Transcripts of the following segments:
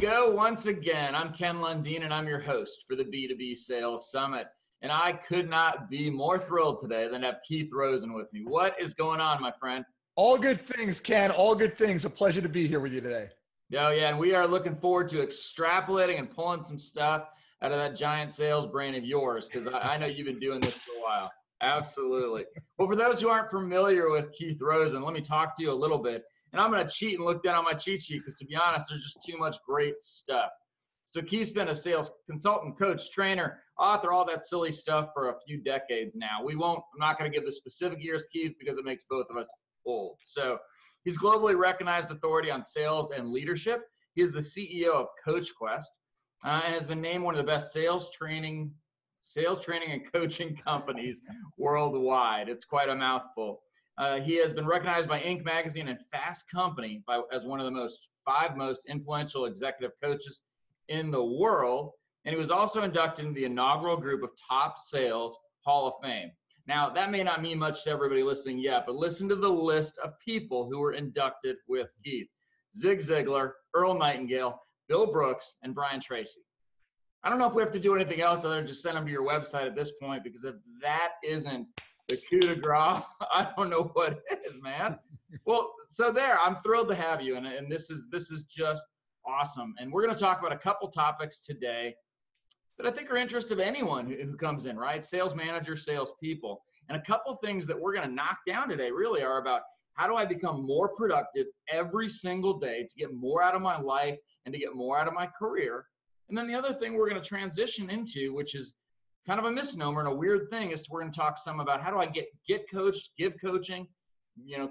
go once again. I'm Ken Lundin, and I'm your host for the B2B Sales Summit. And I could not be more thrilled today than to have Keith Rosen with me. What is going on, my friend? All good things, Ken. All good things. A pleasure to be here with you today. Oh, yeah. And we are looking forward to extrapolating and pulling some stuff out of that giant sales brain of yours, because I know you've been doing this for a while. Absolutely. Well, for those who aren't familiar with Keith Rosen, let me talk to you a little bit. And I'm going to cheat and look down on my cheat sheet because, to be honest, there's just too much great stuff. So Keith's been a sales consultant, coach, trainer, author, all that silly stuff for a few decades now. I'm not going to give the specific years, Keith, because it makes both of us old. So he's globally recognized authority on sales and leadership. He is the CEO of CoachQuest and has been named one of the best sales training and coaching companies worldwide. It's quite a mouthful. He has been recognized by Inc. Magazine and Fast Company as one of the five most influential executive coaches in the world. And he was also inducted into the inaugural group of Top Sales Hall of Fame. Now, that may not mean much to everybody listening yet, but listen to the list of people who were inducted with Keith: Zig Ziglar, Earl Nightingale, Bill Brooks, and Brian Tracy. I don't know if we have to do anything else other than just send them to your website at this point, because if that isn't the coup de grace, I don't know what is, man. Well, so there, I'm thrilled to have you, and this is just awesome. And we're going to talk about a couple topics today that I think are interest of anyone who comes in, right? Sales manager, salespeople. And a couple things that we're going to knock down today really are about, how do I become more productive every single day to get more out of my life and to get more out of my career? And then the other thing we're going to transition into, which is kind of a misnomer and a weird thing, is we're going to talk some about, how do I get coached, give coaching,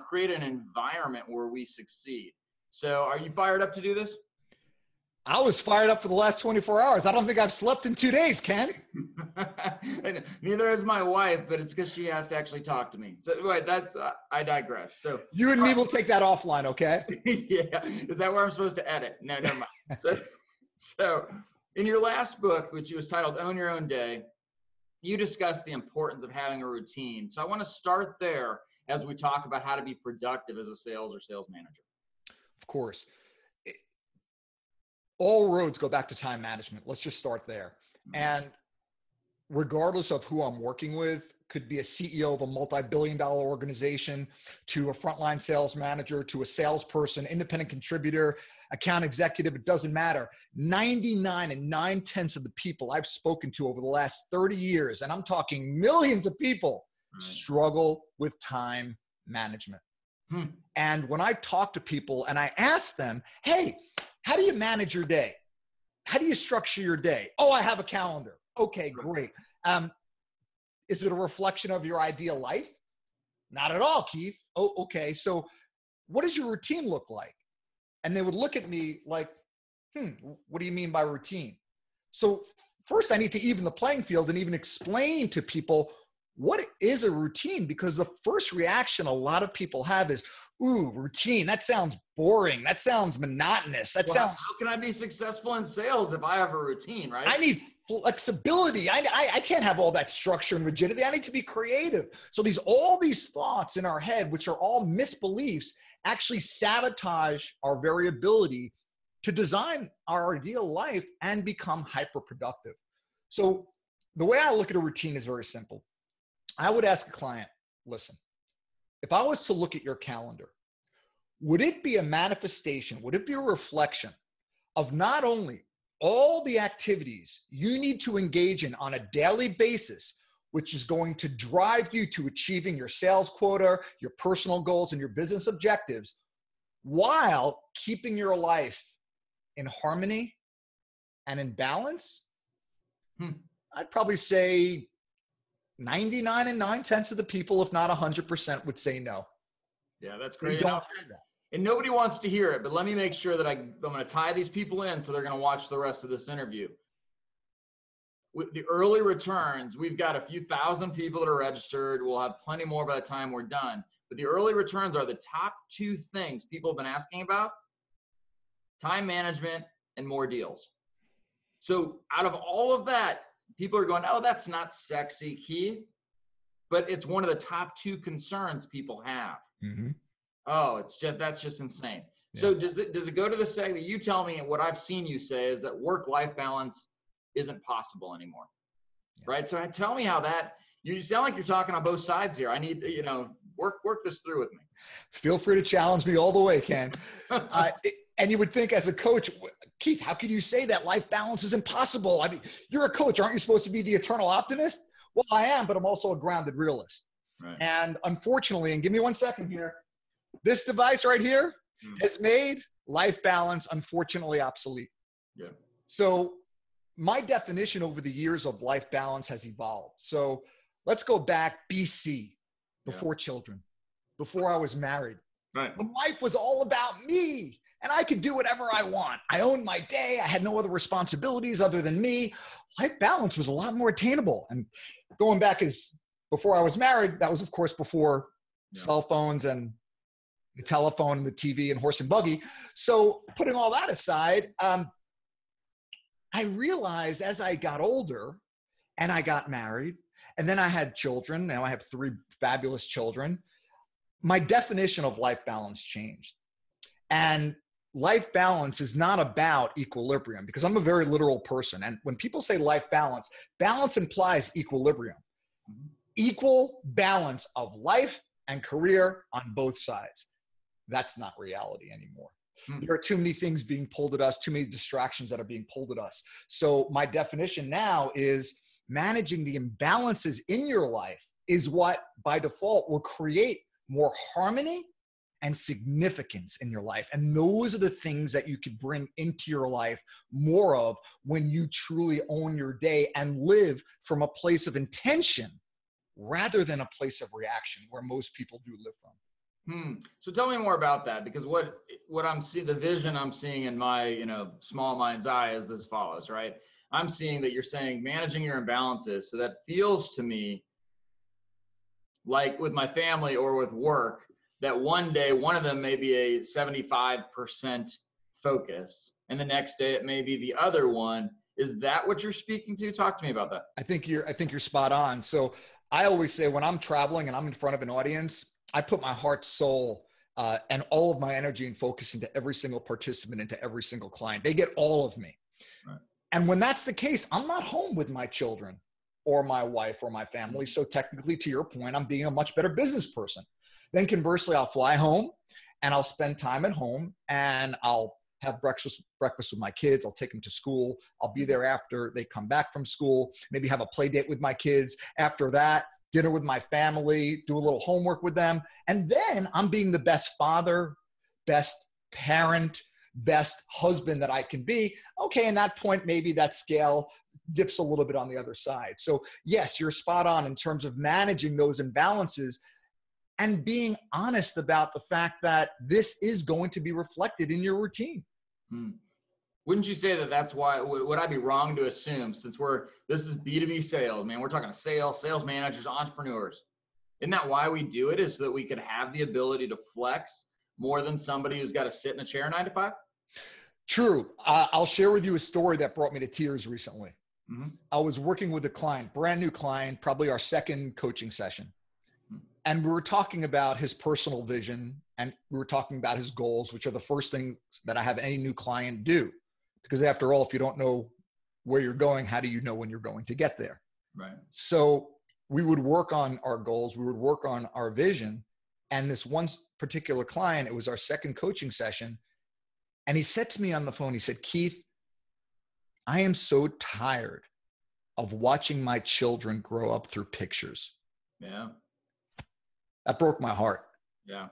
create an environment where we succeed. So are you fired up to do this? I was fired up for the last 24 hours. I don't think I've slept in 2 days, Ken. Neither has my wife, but it's because she has to actually talk to me. So anyway, I digress. So you and me will take that offline, okay? Yeah. Is that where I'm supposed to edit? No, never mind. So in your last book, which was titled Own Your Own Day, you discussed the importance of having a routine. So I want to start there as we talk about how to be productive as a sales or sales manager. Of course. All roads go back to time management. Let's just start there. And regardless of who I'm working with, could be a CEO of a multi-billion-dollar organization, to a frontline sales manager, to a salesperson, independent contributor, account executive, it doesn't matter. 99.9% of the people I've spoken to over the last 30 years, and I'm talking millions of people, struggle with time management. And when I talk to people and I ask them, hey, how do you manage your day? How do you structure your day? Oh, I have a calendar. Okay, great. Is it a reflection of your ideal life? Not at all, Keith. Oh, okay. So what does your routine look like? And they would look at me like, what do you mean by routine? So first I need to even the playing field and even explain to people, what is a routine? Because the first reaction a lot of people have is, ooh, routine. That sounds boring. That sounds monotonous. How can I be successful in sales if I have a routine, right? I need flexibility. I can't have all that structure and rigidity. I need to be creative. So all these thoughts in our head, which are all misbeliefs, actually sabotage our very ability to design our ideal life and become hyper-productive. So the way I look at a routine is very simple. I would ask a client, listen, if I was to look at your calendar, would it be a manifestation, would it be a reflection of not only all the activities you need to engage in on a daily basis, which is going to drive you to achieving your sales quota, your personal goals, and your business objectives, while keeping your life in harmony and in balance? I'd probably say 99.9% of the people, if not 100%, would say no. Yeah, that's great. And nobody wants to hear it, but let me make sure that I'm going to tie these people in so they're going to watch the rest of this interview. With the early returns, we've got a few thousand people that are registered. We'll have plenty more by the time we're done. But the early returns are the top two things people have been asking about: time management and more deals. So out of all of that, people are going, oh, that's not sexy, Keith. But it's one of the top two concerns people have. Oh, that's just insane. Yeah. So does it go to the saying that you tell me, and what I've seen you say, is that work-life balance isn't possible anymore, yeah. right? So tell me how that, you sound like you're talking on both sides here. I need, you know, work this through with me. Feel free to challenge me all the way, Ken. And you would think as a coach, Keith, how can you say that life balance is impossible? I mean, you're a coach. Aren't you supposed to be the eternal optimist? Well, I am, but I'm also a grounded realist. Right. And unfortunately, and give me 1 second here, this device right here has made life balance, unfortunately, obsolete. Yeah. So my definition over the years of life balance has evolved. So let's go back BC, before children, before I was married. Right. When life was all about me. And I could do whatever I want. I owned my day. I had no other responsibilities other than me. Life balance was a lot more attainable. And going back as before I was married, that was, of course, before cell phones and the telephone and the TV and horse and buggy. So putting all that aside, I realized as I got older and I got married and then I had children, now I have 3 fabulous children, my definition of life balance changed. And life balance is not about equilibrium, because I'm a very literal person. And when people say life balance, balance implies equilibrium, equal balance of life and career on both sides. That's not reality anymore. There are too many things being pulled at us, too many distractions that are being pulled at us. So my definition now is managing the imbalances in your life is what by default will create more harmony and significance in your life. And those are the things that you could bring into your life more of when you truly own your day and live from a place of intention rather than a place of reaction, where most people do live from. So tell me more about that, because what I'm seeing, the vision I'm seeing in my, you know, small mind's eye is this follows, right? I'm seeing that you're saying managing your imbalances. So that feels to me like with my family or with work, that one day, one of them may be a 75% focus, and the next day it may be the other one. Is that what you're speaking to? Talk to me about that. I think you're spot on. So I always say when I'm traveling and I'm in front of an audience, I put my heart, soul, and all of my energy and focus into every single participant, into every single client. They get all of me. Right. And when that's the case, I'm not home with my children or my wife or my family. So technically, to your point, I'm being a much better business person. Then conversely, I'll fly home and I'll spend time at home and I'll have breakfast with my kids. I'll take them to school. I'll be there after they come back from school, maybe have a play date with my kids. After that, dinner with my family, do a little homework with them. And then I'm being the best father, best parent, best husband that I can be. Okay, and that point, maybe that scale dips a little bit on the other side. So yes, you're spot on in terms of managing those imbalances and being honest about the fact that this is going to be reflected in your routine. Wouldn't you say that that's why, would I be wrong to assume, since this is B2B sales, man, we're talking to sales managers, entrepreneurs. Isn't that why we do it, is so that we could have the ability to flex more than somebody who's got to sit in a chair 9 to 5? True. I'll share with you a story that brought me to tears recently. I was working with a client, brand new client, probably our second coaching session. And we were talking about his personal vision, and we were talking about his goals, which are the first things that I have any new client do. Because after all, if you don't know where you're going, how do you know when you're going to get there? Right. So we would work on our goals. We would work on our vision. And this one particular client, it was our second coaching session. And he said to me on the phone, he said, Keith, I am so tired of watching my children grow up through pictures. Yeah. That broke my heart. Yeah.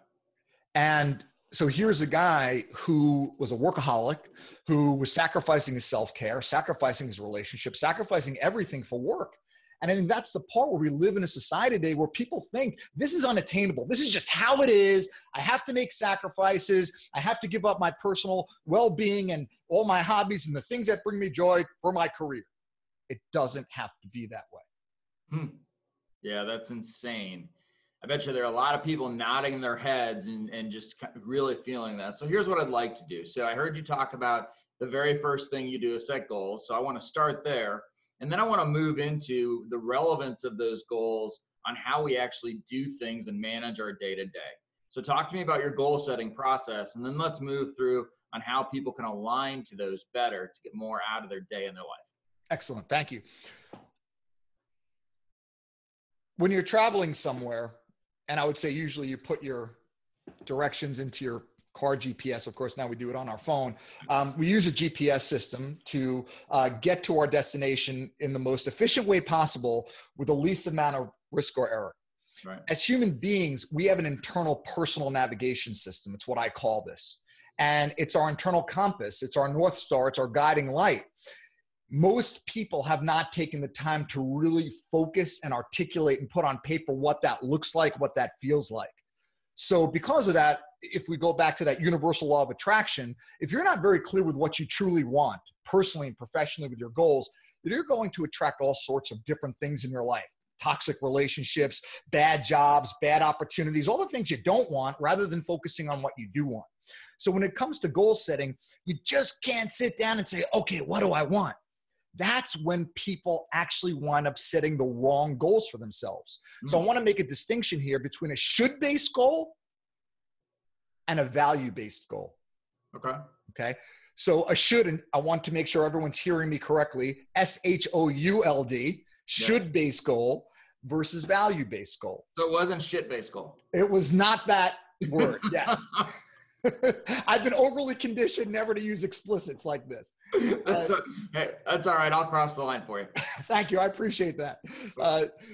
And so here's a guy who was a workaholic, who was sacrificing his self-care, sacrificing his relationship, sacrificing everything for work. And I think that's the part where we live in a society today where people think this is unattainable. This is just how it is. I have to make sacrifices. I have to give up my personal well-being and all my hobbies and the things that bring me joy for my career. It doesn't have to be that way. Yeah, that's insane. I bet you there are a lot of people nodding their heads and just really feeling that. So here's what I'd like to do. So I heard you talk about the very first thing you do is set goals. So I want to start there. And then I want to move into the relevance of those goals on how we actually do things and manage our day to day. So talk to me about your goal setting process, and then let's move through on how people can align to those better to get more out of their day and their life. Excellent. Thank you. When you're traveling somewhere, and I would say usually you put your directions into your car GPS. Of course, now we do it on our phone. We use a GPS system to get to our destination in the most efficient way possible with the least amount of risk or error. Right. As human beings, we have an internal personal navigation system. It's what I call this. And it's our internal compass. It's our North Star. It's our guiding light. Most people have not taken the time to really focus and articulate and put on paper what that looks like, what that feels like. So because of that, if we go back to that universal law of attraction, if you're not very clear with what you truly want personally and professionally with your goals, then you're going to attract all sorts of different things in your life. Toxic relationships, bad jobs, bad opportunities, all the things you don't want, rather than focusing on what you do want. So when it comes to goal setting, you just can't sit down and say, okay, what do I want? That's when people actually wind up setting the wrong goals for themselves. Mm-hmm. So I want to make a distinction here between a should-based goal and a value-based goal. Okay. Okay. So a should, and I want to make sure everyone's hearing me correctly, S-H-O-U-L-D, should-based goal versus value-based goal. So it wasn't shit-based goal. It was not that word, yes. I've been overly conditioned never to use explicits like this. Hey, that's all right. I'll cross the line for you. Thank you. I appreciate that.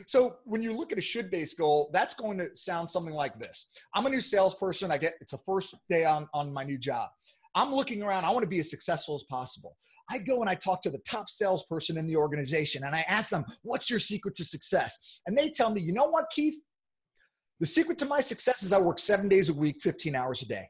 So when you look at a should-based goal, that's going to sound something like this. I'm a new salesperson. It's the first day on my new job. I'm looking around. I want to be as successful as possible. I go and I talk to the top salesperson in the organization and I ask them, what's your secret to success? And they tell me, you know what, Keith? The secret to my success is I work 7 days a week, 15 hours a day.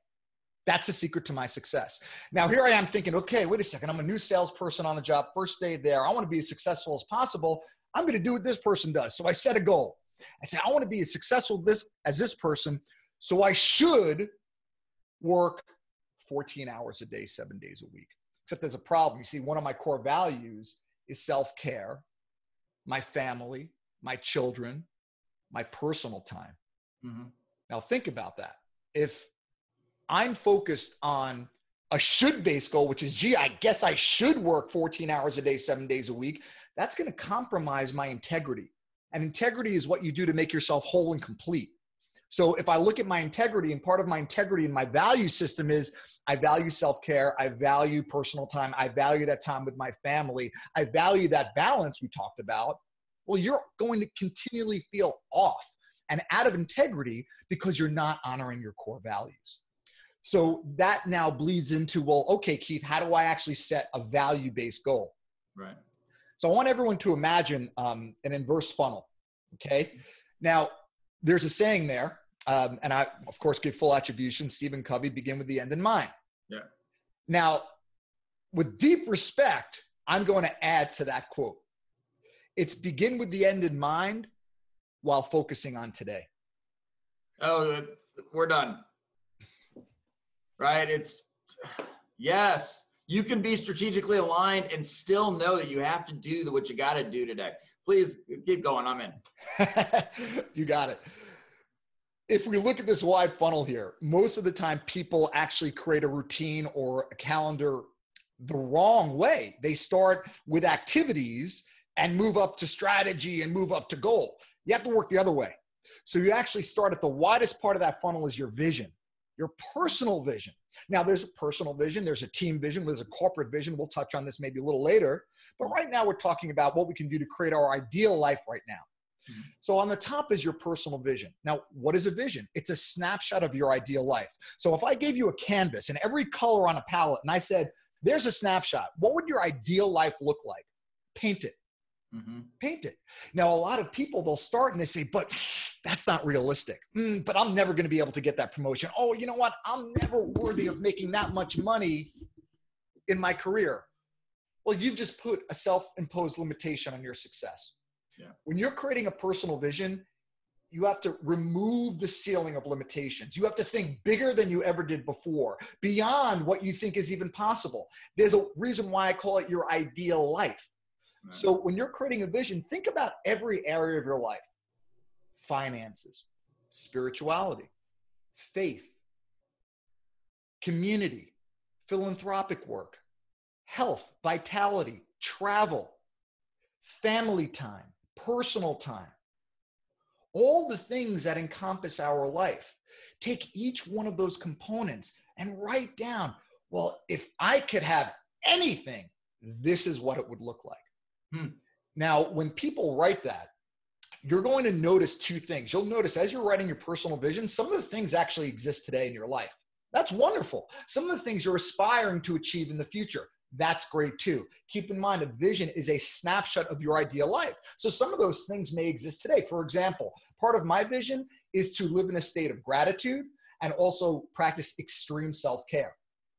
That's the secret to my success. Now, here I am thinking, okay, wait a second. I'm a new salesperson on the job. First day there. I want to be as successful as possible. I'm going to do what this person does. So I set a goal. I said, I want to be as successful as this person. So I should work 14 hours a day, 7 days a week. Except there's a problem. You see, one of my core values is self-care, my family, my children, my personal time. Mm-hmm. Now, think about that. If I'm focused on a should-based goal, which is, gee, I guess I should work 14 hours a day, 7 days a week. That's going to compromise my integrity. And integrity is what you do to make yourself whole and complete. So if I look at my integrity, and part of my integrity and my value system is I value self-care, I value personal time, I value that time with my family, I value that balance we talked about, well, you're going to continually feel off and out of integrity because you're not honoring your core values. So that now bleeds into, well, okay, Keith, how do I actually set a value-based goal? Right. So I want everyone to imagine an inverse funnel, okay? Now, there's a saying there, and I, of course, give full attribution, Stephen Covey, begin with the end in mind. Yeah. Now, with deep respect, I'm going to add to that quote. It's begin with the end in mind while focusing on today. Oh, we're done. Right? It's, yes, you can be strategically aligned and still know that you have to do what you got to do today. Please keep going. I'm in. You got it. If we look at this wide funnel here, most of the time people actually create a routine or a calendar the wrong way. They start with activities and move up to strategy and move up to goal. You have to work the other way. So you actually start at the widest part of that funnel is your vision. Your personal vision. Now, there's a personal vision, there's a team vision, there's a corporate vision. We'll touch on this maybe a little later. But right now, we're talking about what we can do to create our ideal life right now. Mm-hmm. So on the top is your personal vision. Now, what is a vision? It's a snapshot of your ideal life. So if I gave you a canvas and every color on a palette, and I said, there's a snapshot, what would your ideal life look like? Paint it. Mm-hmm. Paint it. Now, a lot of people, they'll start and they say, but that's not realistic. But I'm never going to be able to get that promotion. Oh, you know what? I'm never worthy of making that much money in my career. Well, you've just put a self-imposed limitation on your success. Yeah. When you're creating a personal vision, you have to remove the ceiling of limitations. You have to think bigger than you ever did before, beyond what you think is even possible. There's a reason why I call it your ideal life. Right. So when you're creating a vision, think about every area of your life. Finances, spirituality, faith, community, philanthropic work, health, vitality, travel, family time, personal time, all the things that encompass our life. Take each one of those components and write down, well, if I could have anything, this is what it would look like. Hmm. Now, when people write that, you're going to notice two things. You'll notice as you're writing your personal vision, some of the things actually exist today in your life. That's wonderful. Some of the things you're aspiring to achieve in the future, that's great too. Keep in mind, a vision is a snapshot of your ideal life. So some of those things may exist today. For example, part of my vision is to live in a state of gratitude and also practice extreme self-care.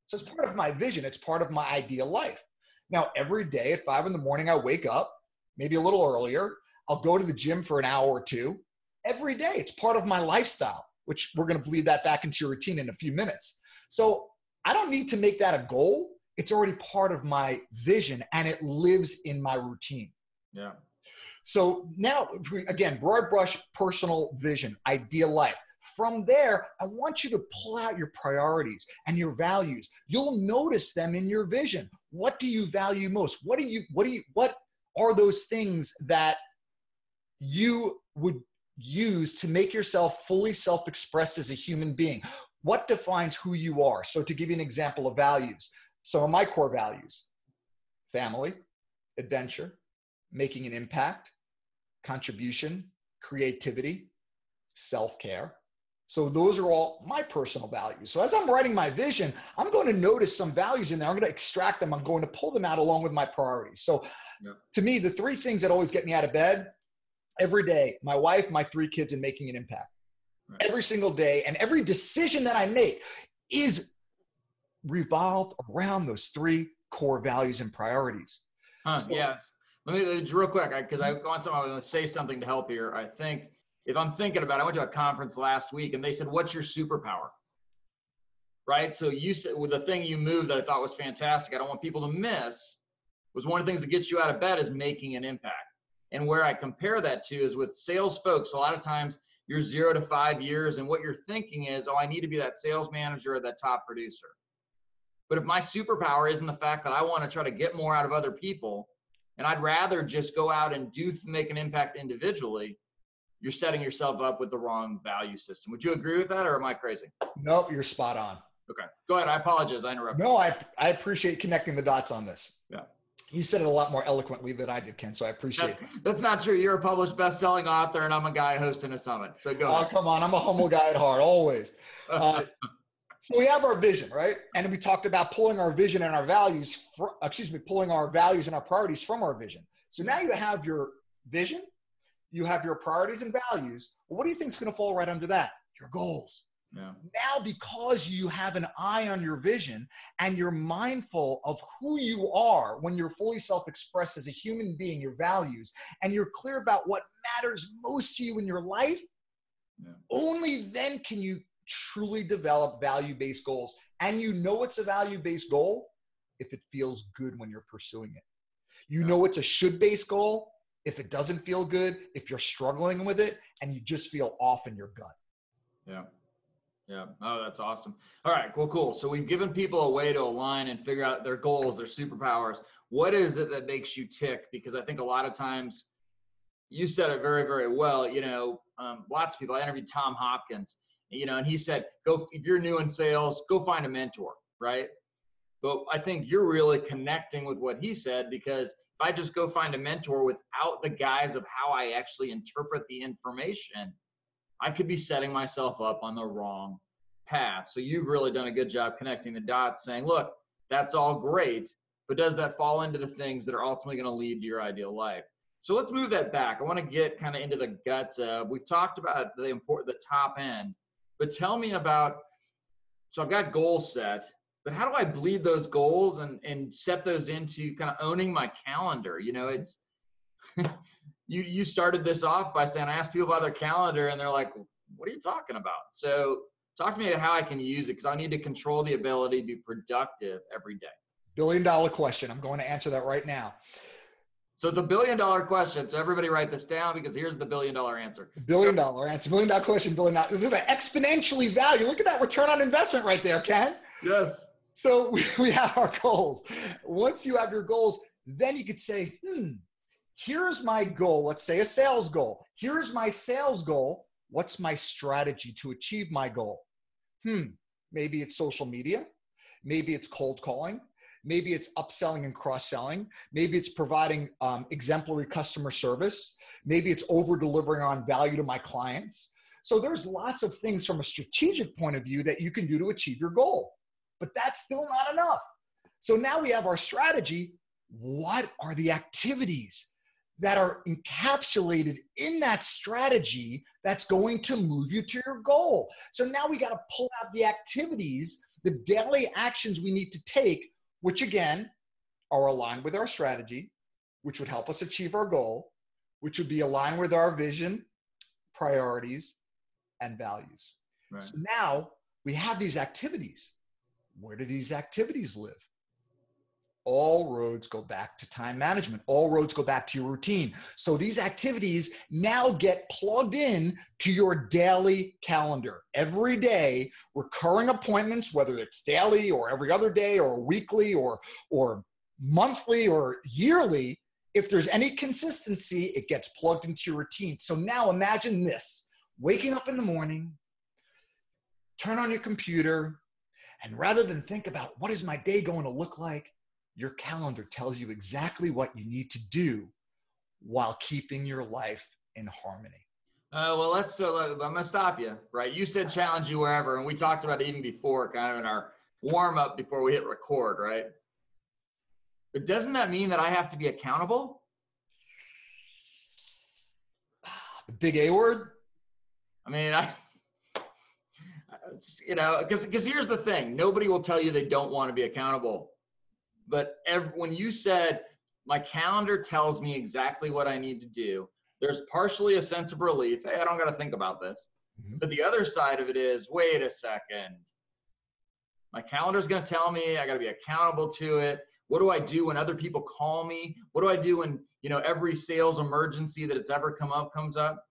So it's part of my vision. It's part of my ideal life. Now, every day at 5 in the morning, I wake up, maybe a little earlier. I'll go to the gym for an hour or two every day. It's part of my lifestyle, which we're going to bleed that back into your routine in a few minutes. So I don't need to make that a goal. It's already part of my vision and it lives in my routine. Yeah. So now, again, broad brush, personal vision, ideal life. From there, I want you to pull out your priorities and your values. You'll notice them in your vision. What do you value most? What are those things that you would use to make yourself fully self-expressed as a human being? What defines who you are? So to give you an example of values, some of my core values: family, adventure, making an impact, contribution, creativity, self-care. So those are all my personal values. So as I'm writing my vision, I'm going to notice some values in there. I'm going to extract them. I'm going to pull them out along with my priorities. So to me, the three things that always get me out of bed every day: my wife, my three kids, and making an impact. Right. Every single day, and every decision that I make is revolved around those three core values and priorities. Yes. Let me just real quick, because I want to say something to help here. I think if I'm thinking about it, I went to a conference last week and they said, what's your superpower? Right? So you said, well, the thing you moved that I thought was fantastic, I don't want people to miss, was one of the things that gets you out of bed is making an impact. And where I compare that to is with sales folks. A lot of times you're 0 to 5 years and what you're thinking is, oh, I need to be that sales manager or that top producer. But if my superpower isn't the fact that I want to try to get more out of other people, and I'd rather just go out and make an impact individually, you're setting yourself up with the wrong value system. Would you agree with that, or am I crazy? Nope, you're spot on. Okay, go ahead. I apologize. I interrupted. No, I appreciate connecting the dots on this. Yeah. You said it a lot more eloquently than I did, Ken, so I appreciate it. That's not true. You're a published best-selling author, and I'm a guy hosting a summit, so go ahead. Oh, come on. I'm a humble guy at heart, always. So we have our vision, right? And we talked about pulling our vision and our values, pulling our values and our priorities from our vision. So now you have your vision, you have your priorities and values. Well, what do you think is going to fall right under that? Your goals. Yeah. Now, because you have an eye on your vision and you're mindful of who you are when you're fully self-expressed as a human being, your values, and you're clear about what matters most to you in your life, yeah, only then can you truly develop value-based goals. And you know it's a value-based goal if it feels good when you're pursuing it. You yeah. know it's a should-based goal if it doesn't feel good, if you're struggling with it, and you just feel off in your gut. Yeah. Yeah. Oh, that's awesome. All right. Cool. Cool. So we've given people a way to align and figure out their goals, their superpowers. What is it that makes you tick? Because I think a lot of times, you said it very, very well, you know, lots of people, I interviewed Tom Hopkins, you know, and he said, if you're new in sales, go find a mentor. Right. But I think you're really connecting with what he said, because if I just go find a mentor without the guise of how I actually interpret the information, I could be setting myself up on the wrong path. So you've really done a good job connecting the dots, saying, look, that's all great, but does that fall into the things that are ultimately going to lead to your ideal life? So let's move that back. I want to get kind of into the guts of, we've talked about the top end, but tell me about, so I've got goals set, but how do I bleed those goals and set those into kind of owning my calendar? You know, it's, You started this off by saying, I asked people about their calendar and they're like, what are you talking about? So talk to me about how I can use it, because I need to control the ability to be productive every day. $1 billion question. I'm going to answer that right now. So the billion-dollar question. So everybody write this down, because here's the billion-dollar answer. Billion-dollar answer. Billion-dollar question. Billion-dollar. This is an exponentially value. Look at that return on investment right there, Ken. Yes. So we have our goals. Once you have your goals, then you could say, here's my goal. Let's say a sales goal. Here's my sales goal. What's my strategy to achieve my goal? Maybe it's social media. Maybe it's cold calling. Maybe it's upselling and cross-selling. Maybe it's providing exemplary customer service. Maybe it's over-delivering on value to my clients. So there's lots of things from a strategic point of view that you can do to achieve your goal, but that's still not enough. So now we have our strategy. What are the activities that are encapsulated in that strategy that's going to move you to your goal? So now we got to pull out the activities, the daily actions we need to take, which again are aligned with our strategy, which would help us achieve our goal, which would be aligned with our vision, priorities, and values. Right. So now we have these activities. Where do these activities live? All roads go back to time management. All roads go back to your routine. So these activities now get plugged in to your daily calendar. Every day, recurring appointments, whether it's daily or every other day or weekly or monthly or yearly, if there's any consistency, it gets plugged into your routine. So now imagine this: waking up in the morning, turn on your computer, and rather than think about what is my day going to look like, your calendar tells you exactly what you need to do while keeping your life in harmony. Well, let's, I'm going to stop you, right? You said challenge you wherever, and we talked about it even before, kind of in our warm-up before we hit record, right? But doesn't that mean that I have to be accountable? The big A word? I mean, because here's the thing. Nobody will tell you they don't want to be accountable. But when you said, my calendar tells me exactly what I need to do, there's partially a sense of relief. Hey, I don't got to think about this. But the other side of it is, wait a second. My calendar's going to tell me I got to be accountable to it. What do I do when other people call me? What do I do when, every sales emergency that it's ever come up comes up?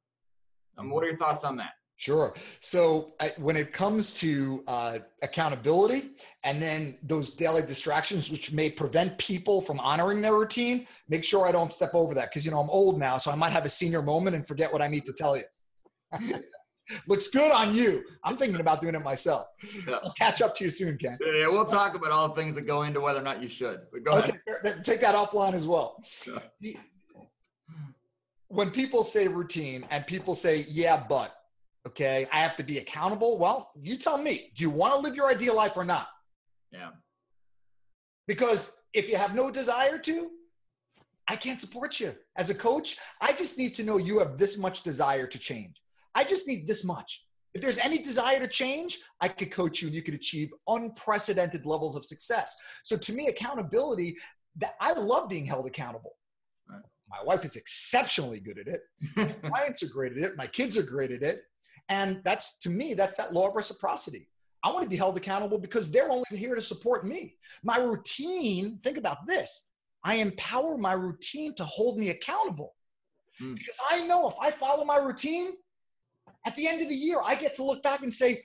What are your thoughts on that? Sure. So when it comes to accountability and then those daily distractions, which may prevent people from honoring their routine, make sure I don't step over that, because, I'm old now, so I might have a senior moment and forget what I need to tell you. Looks good on you. I'm thinking about doing it myself. Yeah. I'll catch up to you soon, Ken. Yeah, we'll talk about all the things that go into whether or not you should. But go ahead. Take that offline as well. Yeah. When people say routine and people say, yeah, but. Okay, I have to be accountable. Well, you tell me, do you want to live your ideal life or not? Yeah. Because if you have no desire to, I can't support you. As a coach, I just need to know you have this much desire to change. I just need this much. If there's any desire to change, I could coach you and you could achieve unprecedented levels of success. So to me, accountability, I love being held accountable. Right. My wife is exceptionally good at it. My clients are great at it. My kids are great at it. And that's, to me, that's that law of reciprocity. I want to be held accountable because they're only here to support me. My routine, think about this. I empower my routine to hold me accountable because I know if I follow my routine, at the end of the year, I get to look back and say,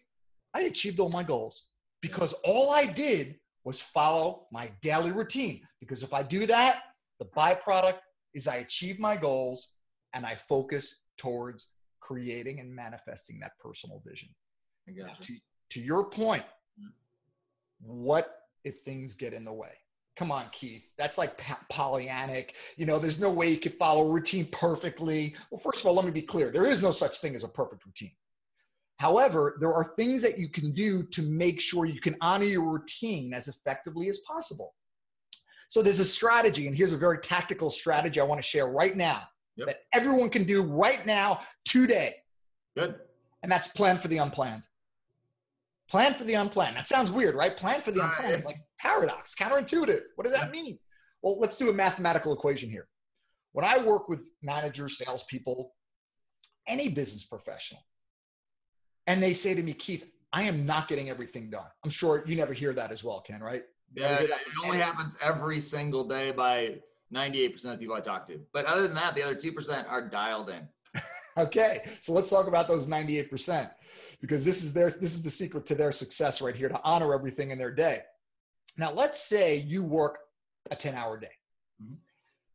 I achieved all my goals because all I did was follow my daily routine. Because if I do that, the byproduct is I achieve my goals and I focus towards creating and manifesting that personal vision. I got you. To your point, what if things get in the way? Come on, Keith. That's like Pollyannic. There's no way you could follow routine perfectly. Well, first of all, let me be clear. There is no such thing as a perfect routine. However, there are things that you can do to make sure you can honor your routine as effectively as possible. So there's a strategy, and here's a very tactical strategy I want to share right now. Yep. That everyone can do right now, today. Good. And that's plan for the unplanned. Plan for the unplanned. That sounds weird, right? Plan for the unplanned. It's like paradox, counterintuitive. What does that mean? Well, let's do a mathematical equation here. When I work with managers, salespeople, any business professional, and they say to me, Keith, I am not getting everything done. I'm sure you never hear that as well, Ken, right? Yeah, it only happens every single day by 98% of the people I talk to. But other than that, the other 2% are dialed in. Okay, so let's talk about those 98%, because this is the secret to their success right here, to honor everything in their day. Now, let's say you work a 10-hour day. Mm-hmm.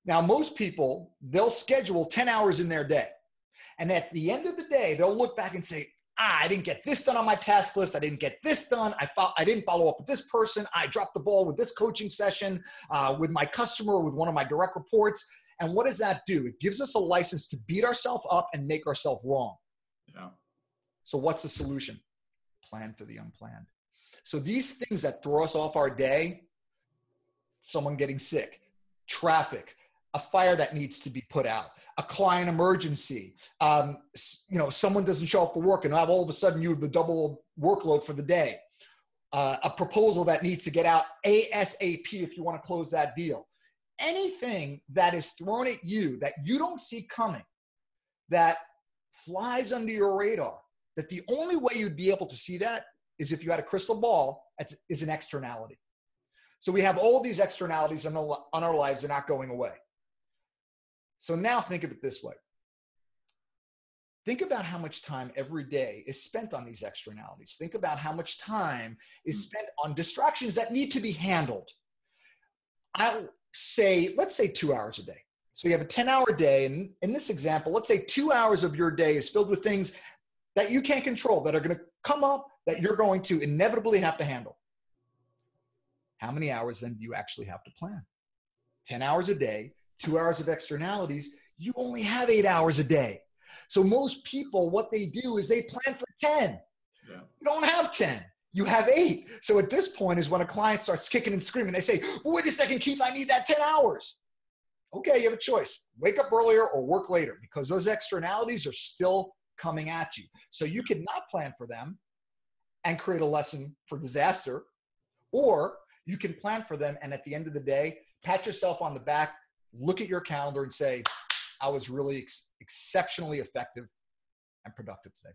Now, most people, they'll schedule 10 hours in their day. And at the end of the day, they'll look back and say, I didn't get this done on my task list. I didn't get this done. I didn't follow up with this person. I dropped the ball with this coaching session, with my customer, with one of my direct reports. And what does that do? It gives us a license to beat ourselves up and make ourselves wrong. Yeah. So what's the solution? Plan for the unplanned. So these things that throw us off our day, someone getting sick, traffic, a fire that needs to be put out, a client emergency, you know, someone doesn't show up for work and all of a sudden you have the double workload for the day, a proposal that needs to get out ASAP if you want to close that deal. Anything that is thrown at you that you don't see coming, that flies under your radar, that the only way you'd be able to see that is if you had a crystal ball, is an externality. So we have all these externalities on our lives. They're not going away. So now think of it this way. Think about how much time every day is spent on these externalities. Think about how much time is spent on distractions that need to be handled. I'll say, let's say 2 hours a day. So you have a 10-hour day. And in this example, let's say 2 hours of your day is filled with things that you can't control, that are going to come up, that you're going to inevitably have to handle. How many hours then do you actually have to plan? 10 hours a day, 2 hours of externalities, you only have 8 hours a day. So most people, what they do is they plan for 10. Yeah. You don't have 10. You have 8. So at this point is when a client starts kicking and screaming. They say, well, wait a second, Keith, I need that 10 hours. Okay, you have a choice. Wake up earlier or work later, because those externalities are still coming at you. So you could not plan for them and create a lesson for disaster, or you can plan for them and at the end of the day, pat yourself on the back, look at your calendar and say, I was really exceptionally effective and productive today.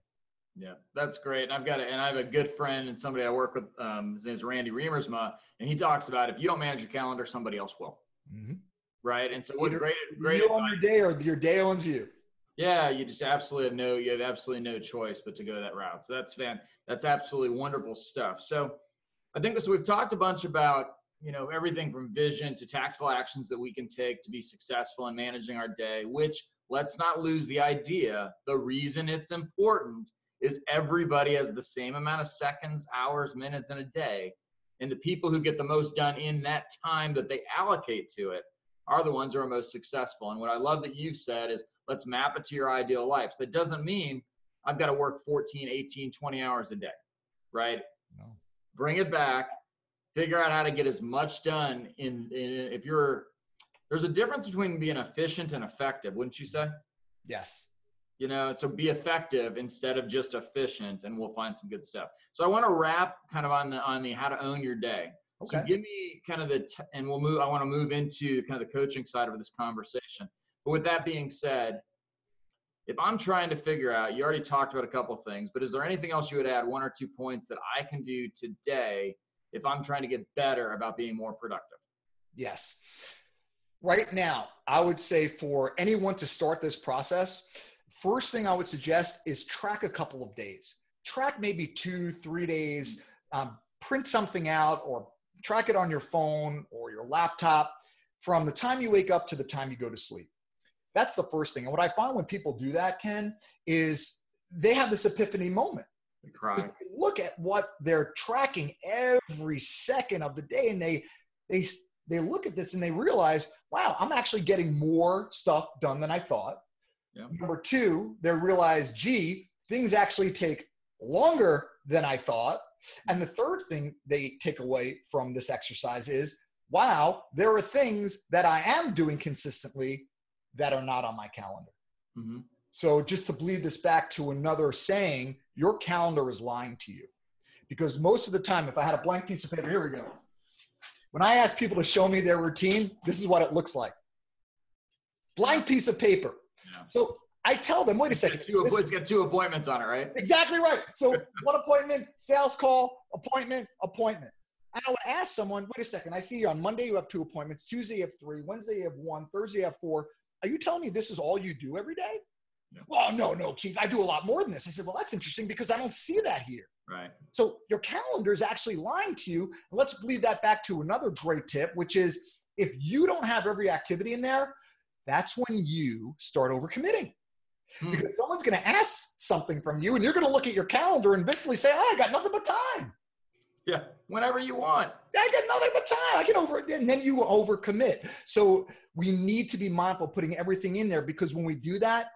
Yeah, that's great. And I have a good friend and somebody I work with, his name is Randy Reimersma, and he talks about if you don't manage your calendar, somebody else will. Mm-hmm. Right? And so what's great you own your day or your day owns you. Yeah, you have absolutely no choice but to go that route. So that's absolutely wonderful stuff. So I think we've talked a bunch about, you know, everything from vision to tactical actions that we can take to be successful in managing our day, which, let's not lose the idea, the reason it's important is everybody has the same amount of seconds, hours, minutes in a day. And the people who get the most done in that time that they allocate to it are the ones who are most successful. And what I love that you've said is, let's map it to your ideal life. So that doesn't mean I've got to work 14, 18, 20 hours a day, right? No. Bring it back, figure out how to get as much done in if you're, there's a difference between being efficient and effective, wouldn't you say? Yes. You know, so be effective instead of just efficient, and we'll find some good stuff. So I want to wrap kind of on the how to own your day. Okay. So give me kind of I want to move into kind of the coaching side of this conversation. But with that being said, if I'm trying to figure out, you already talked about a couple of things, but is there anything else you would add, 1 or 2 points that I can do today if I'm trying to get better about being more productive? Yes. Right now, I would say for anyone to start this process, first thing I would suggest is track a couple of days. Track maybe 2, 3 days, print something out or track it on your phone or your laptop from the time you wake up to the time you go to sleep. That's the first thing. And what I find when people do that, Ken, is they have this epiphany moment. They cry. Look at what they're tracking every second of the day. And they look at this and they realize, wow, I'm actually getting more stuff done than I thought. Yep. Number two, they realize, gee, things actually take longer than I thought. And the third thing they take away from this exercise is, wow, there are things that I am doing consistently that are not on my calendar. Mm-hmm. So just to bleed this back to another saying, your calendar is lying to you. Because most of the time, if I had a blank piece of paper, here we go. When I ask people to show me their routine, this is what it looks like. Blank piece of paper. Yeah. So I tell them, wait a second. It's got 2 appointments on it, right? Exactly right. So one appointment, sales call, appointment, appointment. And I would ask someone, wait a second, I see you on Monday, you have 2 appointments, Tuesday you have 3, Wednesday you have 1, Thursday you have 4. Are you telling me this is all you do every day? No. Well, no, Keith, I do a lot more than this. I said, well, that's interesting because I don't see that here. Right. So your calendar is actually lying to you. And let's bleed that back to another great tip, which is if you don't have every activity in there, that's when you start overcommitting. Because someone's going to ask something from you and you're going to look at your calendar and viscerally say, oh, I got nothing but time. Yeah. Whenever you want. I got nothing but time. I can and then you overcommit. So we need to be mindful putting everything in there, because when we do that,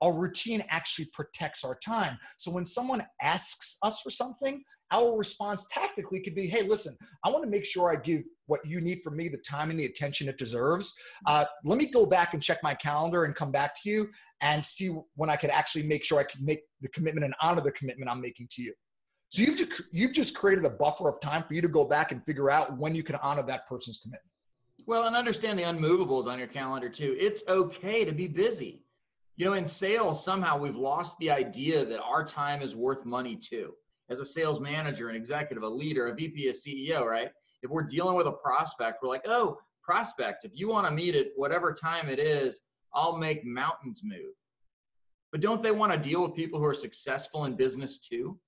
our routine actually protects our time. So when someone asks us for something, our response tactically could be, hey, listen, I want to make sure I give what you need from me, the time and the attention it deserves. Let me go back and check my calendar and come back to you and see when I could actually make sure I can make the commitment and honor the commitment I'm making to you. So you've just created a buffer of time for you to go back and figure out when you can honor that person's commitment. Well, and understand the unmovables on your calendar too. It's okay to be busy. You know, in sales, somehow we've lost the idea that our time is worth money too. As a sales manager, an executive, a leader, a VP, a CEO, right? If we're dealing with a prospect, we're like, oh, prospect, if you want to meet at whatever time it is, I'll make mountains move. But don't they want to deal with people who are successful in business too?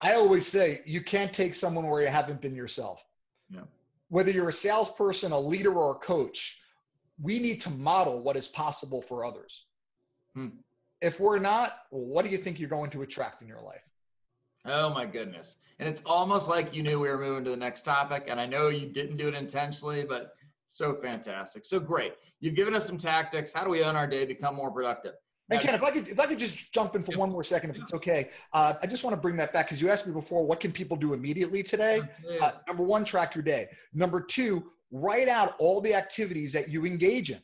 I always say you can't take someone where you haven't been yourself. Yeah. Whether you're a salesperson, a leader, or a coach, we need to model what is possible for others. If we're not, what do you think you're going to attract in your life? Oh my goodness. And it's almost like you knew we were moving to the next topic, and I know you didn't do it intentionally, but so fantastic. So great. You've given us some tactics. How do we own our day, become more productive? And Ken, if I could just jump in for one more second, if it's okay. I just want to bring that back because you asked me before, what can people do immediately today? Number one, track your day. Number two, write out all the activities that you engage in.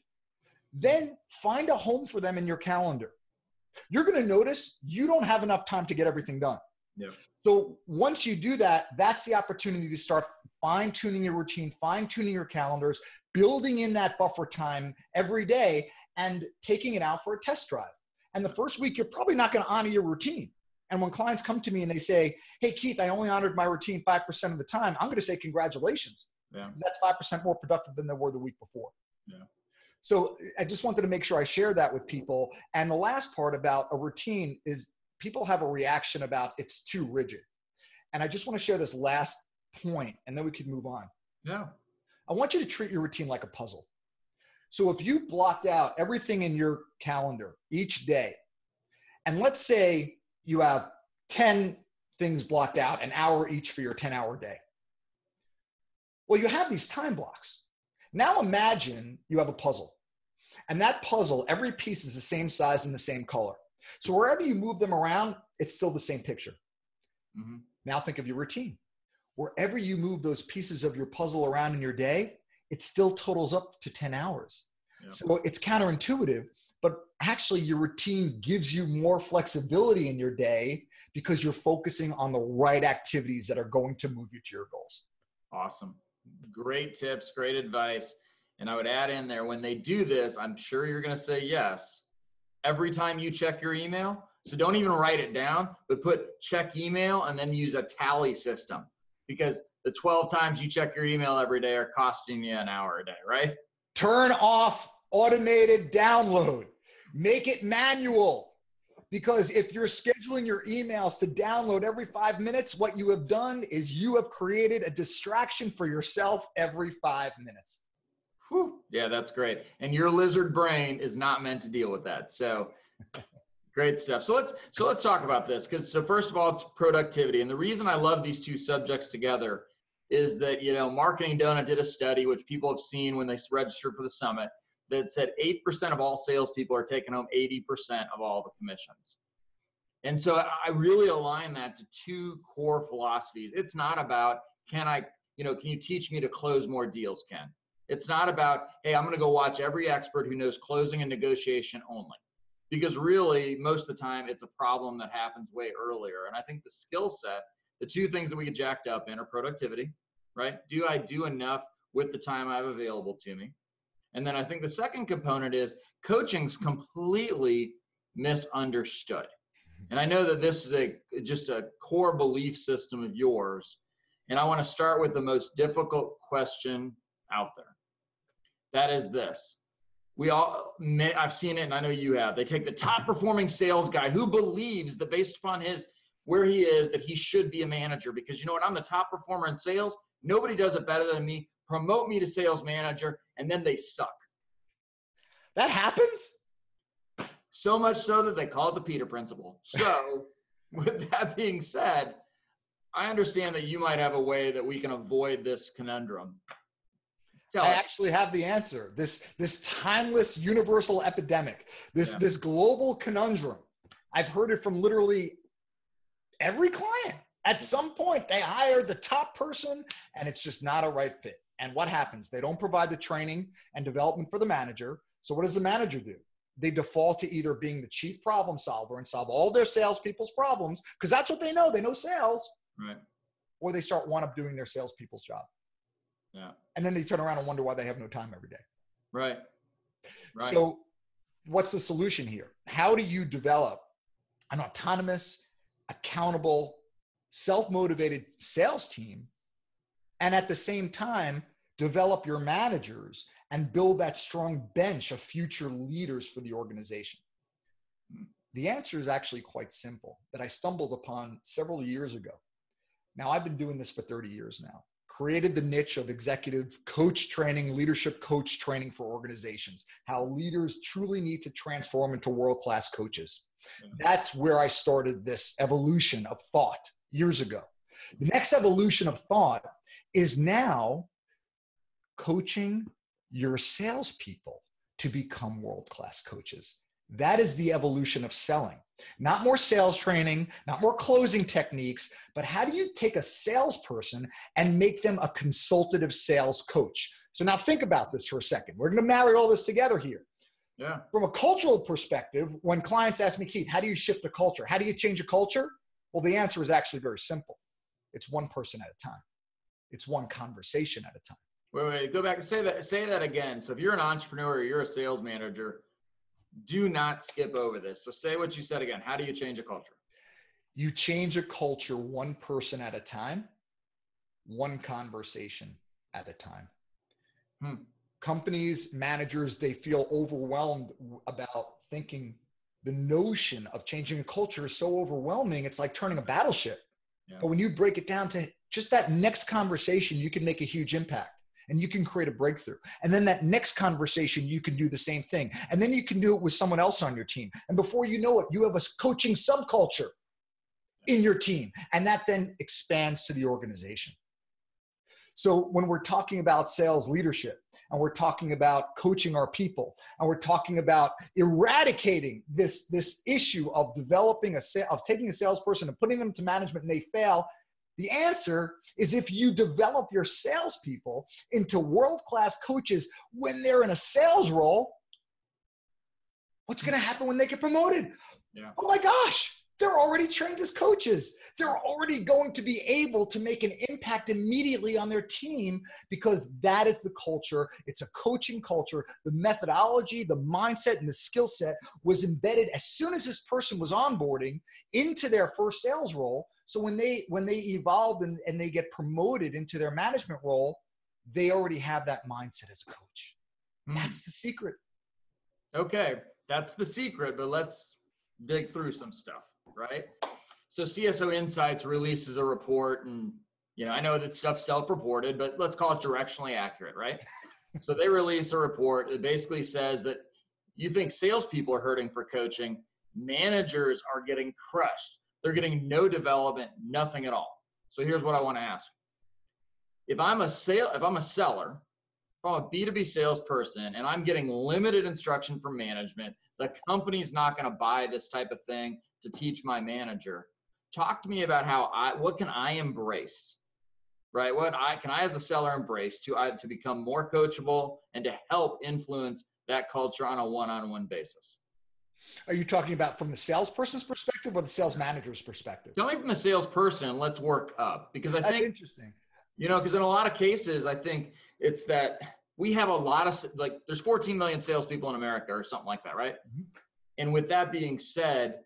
Then find a home for them in your calendar. You're going to notice you don't have enough time to get everything done. Yeah. So once you do that, that's the opportunity to start fine-tuning your routine, fine-tuning your calendars, building in that buffer time every day, and taking it out for a test drive. And the first week, you're probably not going to honor your routine. And when clients come to me and they say, hey, Keith, I only honored my routine 5% of the time, I'm going to say congratulations. Yeah. That's 5% more productive than they were the week before. Yeah. So I just wanted to make sure I share that with people. And the last part about a routine is people have a reaction about it's too rigid. And I just want to share this last point, and then we can move on. Yeah. I want you to treat your routine like a puzzle. So if you blocked out everything in your calendar each day, and let's say you have 10 things blocked out, an hour each for your 10-hour day. Well, you have these time blocks. Now imagine you have a puzzle, and that puzzle, every piece is the same size and the same color. So wherever you move them around, it's still the same picture. Mm-hmm. Now think of your routine. Wherever you move those pieces of your puzzle around in your day, it still totals up to 10 hours. Yeah. So it's counterintuitive, but actually your routine gives you more flexibility in your day because you're focusing on the right activities that are going to move you to your goals. Awesome. Great tips, great advice. And I would add in there, when they do this, I'm sure you're going to say yes every time you check your email. So don't even write it down, but put check email and then use a tally system, because the 12 times you check your email every day are costing you an hour a day, right? Turn off automated download. Make it manual. Because if you're scheduling your emails to download every 5 minutes, what you have done is you have created a distraction for yourself every 5 minutes. Whew. Yeah, that's great. And your lizard brain is not meant to deal with that. So great stuff. So let's talk about this. So first of all, it's productivity. And the reason I love these two subjects together is that, you know, Marketing Donut did a study, which people have seen when they registered for the summit, that said 8% of all salespeople are taking home 80% of all the commissions. And so I really align that to two core philosophies. It's not about, can you teach me to close more deals, Ken? It's not about, hey, I'm going to go watch every expert who knows closing and negotiation only. Because really, most of the time, it's a problem that happens way earlier. And I think the skill set, the two things that we get jacked up in are productivity, right? Do I do enough with the time I have available to me? And then I think the second component is coaching's completely misunderstood. And I know that this is just a core belief system of yours. And I want to start with the most difficult question out there. That is this. I've seen it, and I know you have. They take the top performing sales guy who believes that based upon where he is, that he should be a manager, because you know what? I'm the top performer in sales. Nobody does it better than me. Promote me to sales manager, and then they suck. That happens? So much so that they call it the Peter Principle. So with that being said, I understand that you might have a way that we can avoid this conundrum. I actually have the answer. This timeless universal epidemic, this global conundrum. I've heard it from literally every client. At some point, they hire the top person and it's just not a right fit. And what happens? They don't provide the training and development for the manager. So what does the manager do? They default to either being the chief problem solver and solve all their salespeople's problems, because that's what they know. They know sales. Right. Or they start one up doing their salespeople's job. Yeah. And then they turn around and wonder why they have no time every day. Right. Right. So what's the solution here? How do you develop an autonomous, accountable, self-motivated sales team, and at the same time, develop your managers and build that strong bench of future leaders for the organization? The answer is actually quite simple, that I stumbled upon several years ago. Now, I've been doing this for 30 years now. Created the niche of executive coach training, leadership coach training for organizations, how leaders truly need to transform into world-class coaches. That's where I started this evolution of thought years ago. The next evolution of thought is now coaching your salespeople to become world-class coaches. That is the evolution of selling. Not more sales training, not more closing techniques, but how do you take a salesperson and make them a consultative sales coach? So now think about this for a second. We're going to marry all this together here. Yeah. From a cultural perspective, when clients ask me, Keith, how do you shift the culture? How do you change a culture? Well, the answer is actually very simple. It's one person at a time. It's one conversation at a time. Wait, go back and say that again. So if you're an entrepreneur or you're a sales manager, do not skip over this. So say what you said again. How do you change a culture? You change a culture one person at a time, one conversation at a time. Companies, managers, they feel overwhelmed about thinking the notion of changing a culture is so overwhelming. It's like turning a battleship. Yeah. But when you break it down to just that next conversation, you can make a huge impact. And you can create a breakthrough. And then that next conversation, you can do the same thing. And then you can do it with someone else on your team. And before you know it, you have a coaching subculture in your team. And that then expands to the organization. So when we're talking about sales leadership, and we're talking about coaching our people, and we're talking about eradicating this issue of developing of taking a salesperson and putting them to management and they fail, the answer is if you develop your salespeople into world-class coaches when they're in a sales role, what's going to happen when they get promoted? Yeah. Oh my gosh, they're already trained as coaches. They're already going to be able to make an impact immediately on their team because that is the culture. It's a coaching culture. The methodology, the mindset, and the skill set was embedded as soon as this person was onboarding into their first sales role. So when they evolve and they get promoted into their management role, they already have that mindset as a coach. That's the secret. Okay, that's the secret, but let's dig through some stuff, right? So CSO Insights releases a report, and I know that stuff's self-reported, but let's call it directionally accurate, right? So they release a report that basically says that you think salespeople are hurting for coaching, managers are getting crushed. They're getting no development, nothing at all. So here's what I want to ask. If I'm a seller, if I'm a B2B salesperson and I'm getting limited instruction from management, the company's not going to buy this type of thing to teach my manager. Talk to me about what can I embrace, right? What can I as a seller embrace to become more coachable and to help influence that culture on a one-on-one basis? Are you talking about from the salesperson's perspective or the sales manager's perspective? Tell me from the salesperson, let's work up. Because I think that's interesting. Because in a lot of cases, I think it's that we have a lot of, there's 14 million salespeople in America or something like that, right? Mm-hmm. And with that being said,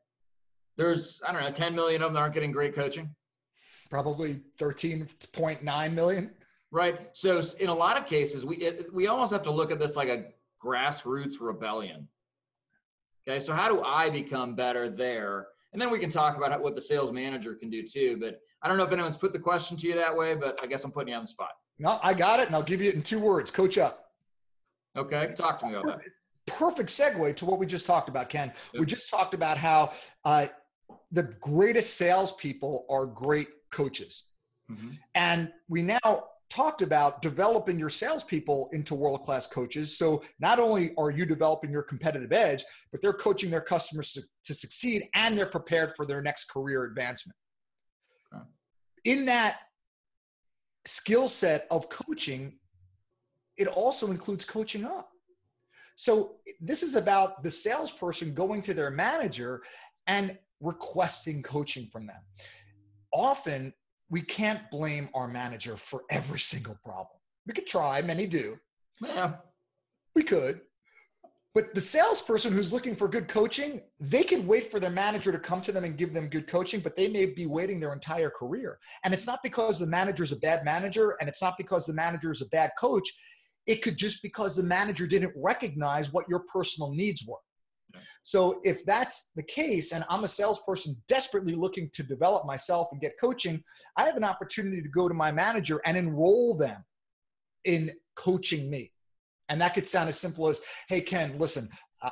there's, 10 million of them aren't getting great coaching. probably 13.9 million. Right. So in a lot of cases, we almost have to look at this like a grassroots rebellion. Okay. So how do I become better there? And then we can talk about what the sales manager can do too. But I don't know if anyone's put the question to you that way, but I guess I'm putting you on the spot. No, I got it. And I'll give you it in two words: coach up. Okay. Talk to me about that. Perfect segue to what we just talked about, Ken. Yep. We just talked about how the greatest salespeople are great coaches. Mm-hmm. And we now talked about developing your salespeople into world-class coaches. So not only are you developing your competitive edge, but they're coaching their customers to succeed, and they're prepared for their next career advancement. Okay. In that skill set of coaching, it also includes coaching up. So this is about the salesperson going to their manager and requesting coaching from them. Often we can't blame our manager for every single problem. We could try, many do. Yeah. We could. But the salesperson who's looking for good coaching, they can wait for their manager to come to them and give them good coaching, but they may be waiting their entire career. And it's not because the manager's a bad manager, and it's not because the manager is a bad coach. It could just because the manager didn't recognize what your personal needs were. So if that's the case, and I'm a salesperson desperately looking to develop myself and get coaching, I have an opportunity to go to my manager and enroll them in coaching me. And that could sound as simple as, hey, Ken, listen,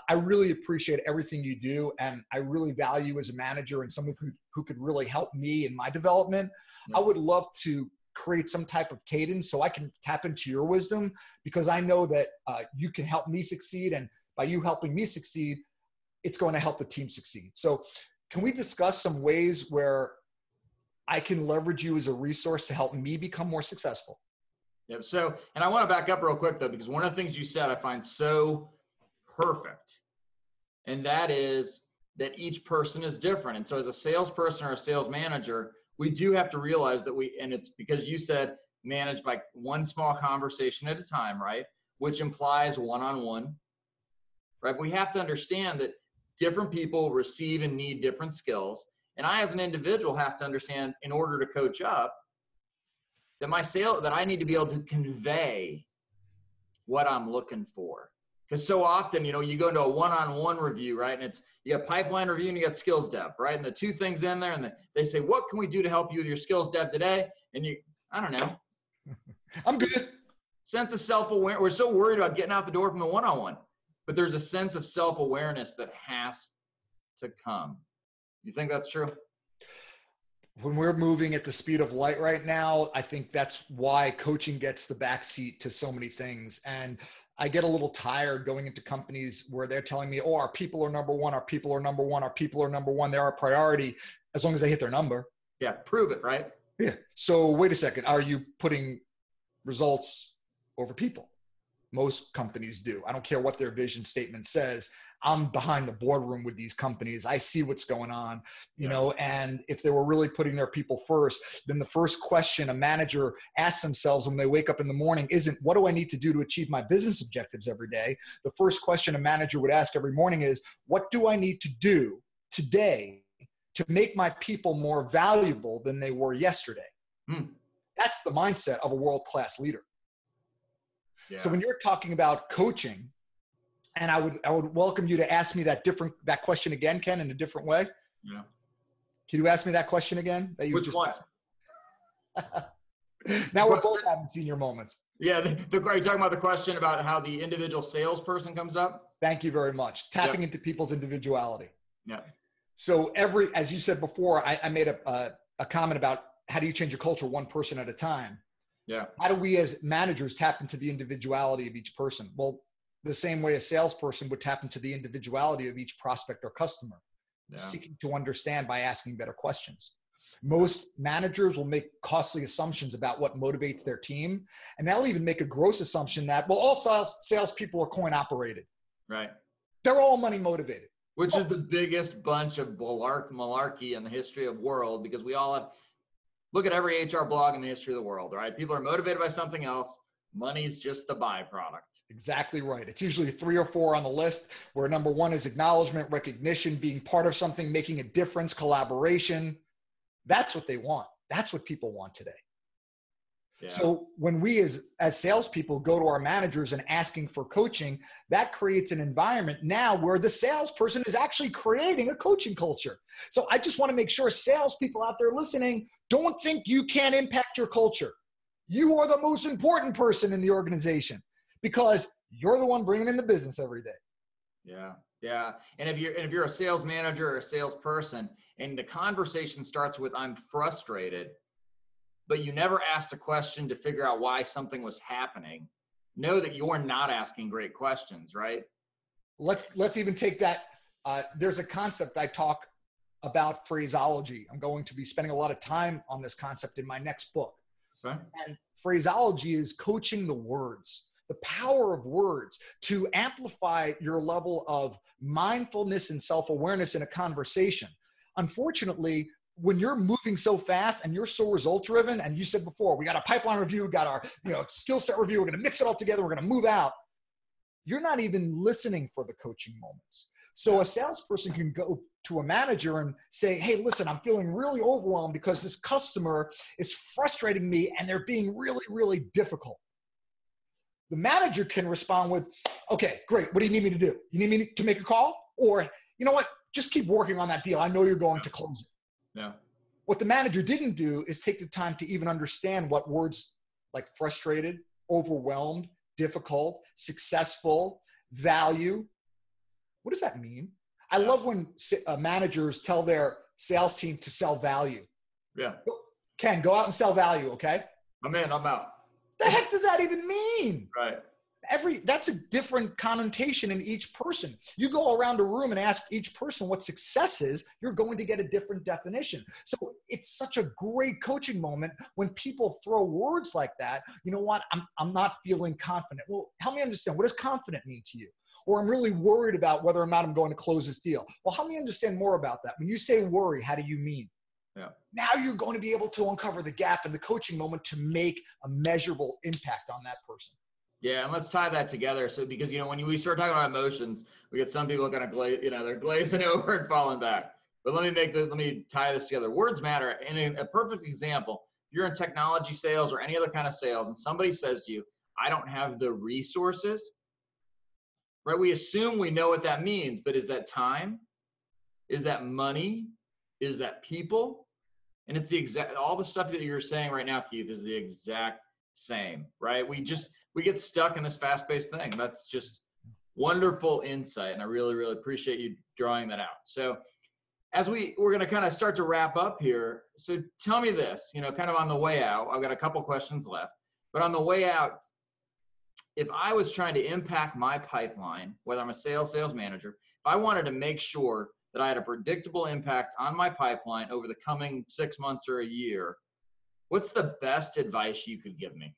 I really appreciate everything you do, and I really value as a manager and someone who could really help me in my development. Yeah. I would love to create some type of cadence so I can tap into your wisdom, because I know that you can help me succeed, and by you helping me succeed, it's going to help the team succeed. So can we discuss some ways where I can leverage you as a resource to help me become more successful? Yep. So, and I want to back up real quick though, because one of the things you said I find so perfect, and that is that each person is different. And so as a salesperson or a sales manager, we do have to realize that and it's because you said manage by one small conversation at a time, right? Which implies one-on-one, right? We have to understand that different people receive and need different skills. And I, as an individual, have to understand, in order to coach up, that I need to be able to convey what I'm looking for. Because so often, you know, you go into a one-on-one review, right? And it's, you got pipeline review and you got skills dev, right? And the two things in there, and they say, what can we do to help you with your skills dev today? And you, I don't know. I'm good. Sense of self-awareness. We're so worried about getting out the door from the one-on-one, but there's a sense of self-awareness that has to come. You think that's true? When we're moving at the speed of light right now, I think that's why coaching gets the backseat to so many things. And I get a little tired going into companies where they're telling me, oh, our people are number one, our people are number one, our people are number one, they're our priority, as long as they hit their number. Yeah, prove it, right? Yeah. So wait a second, are you putting results over people? Most companies do. I don't care what their vision statement says. I'm behind the boardroom with these companies. I see what's going on, you know, and if they were really putting their people first, then the first question a manager asks themselves when they wake up in the morning isn't, what do I need to do to achieve my business objectives every day? The first question a manager would ask every morning is, what do I need to do today to make my people more valuable than they were yesterday? Hmm. That's the mindset of a world-class leader. Yeah. So when you're talking about coaching, and I would welcome you to ask me that question again, Ken, in a different way. Yeah. Can you ask me that question again? Which just one? Now we're both having senior moments. Yeah. Are you talking about the question about how the individual salesperson comes up? Thank you very much. Tapping into people's individuality. Yeah. So as you said before, I made a comment about how do you change your culture one person at a time? Yeah. How do we as managers tap into the individuality of each person? Well, the same way a salesperson would tap into the individuality of each prospect or customer, seeking to understand by asking better questions. Most managers will make costly assumptions about what motivates their team, and they'll even make a gross assumption that, well, all salespeople are coin operated. Right. They're all money motivated. Which is the biggest bunch of malarkey in the history of the world, because we all look at every HR blog in the history of the world, right? People are motivated by something else. Money's just the byproduct. Exactly right. It's usually 3 or 4 on the list, where number one is acknowledgement, recognition, being part of something, making a difference, collaboration. That's what they want. That's what people want today. Yeah. So when we as salespeople go to our managers and asking for coaching, that creates an environment now where the salesperson is actually creating a coaching culture. So I just want to make sure salespeople out there listening, don't think you can't impact your culture. You are the most important person in the organization because you're the one bringing in the business every day. Yeah. Yeah. And if you're a sales manager or a salesperson and the conversation starts with, I'm frustrated, but you never asked a question to figure out why something was happening, know that you're not asking great questions, right? Let's even take that. There's a concept I talk about, phraseology. I'm going to be spending a lot of time on this concept in my next book. Okay. And phraseology is coaching the words, the power of words to amplify your level of mindfulness and self-awareness in a conversation. Unfortunately, when you're moving so fast and you're so result driven, and you said before, we got a pipeline review, got our skill set review, we're going to mix it all together, we're going to move out. You're not even listening for the coaching moments. So a salesperson can go to a manager and say, hey, listen, I'm feeling really overwhelmed because this customer is frustrating me and they're being really, really difficult. The manager can respond with, okay, great. What do you need me to do? You need me to make a call? Or, you know what? Just keep working on that deal. I know you're going to close it. Yeah. What the manager didn't do is take the time to even understand what words like frustrated, overwhelmed, difficult, successful, value. What does that mean? I love when managers tell their sales team to sell value. Yeah. Ken, go out and sell value, okay? I'm in, I'm out. The heck does that even mean? Right. That's a different connotation in each person. You go around a room and ask each person what success is, you're going to get a different definition. So it's such a great coaching moment when people throw words like that. You know what? I'm not feeling confident. Well, help me understand. What does confident mean to you? Or I'm really worried about whether or not I'm going to close this deal. Well, help me understand more about that. When you say worry, how do you mean? Yeah. Now you're going to be able to uncover the gap in the coaching moment to make a measurable impact on that person. Yeah, and let's tie that together. So, because, when we start talking about emotions, we get some people kind of they're glazing over and falling back. But let me tie this together. Words matter. And a perfect example, if you're in technology sales or any other kind of sales, and somebody says to you, I don't have the resources, right? We assume we know what that means, but is that time? Is that money? Is that people? And it's all the stuff that you're saying right now, Keith, is the exact same, right? We get stuck in this fast-paced thing. That's just wonderful insight, and I really, really appreciate you drawing that out. So as we're going to kind of start to wrap up here, so tell me this, kind of on the way out, I've got a couple questions left, but on the way out, if I was trying to impact my pipeline, whether I'm a sales manager, if I wanted to make sure that I had a predictable impact on my pipeline over the coming 6 months or a year, what's the best advice you could give me?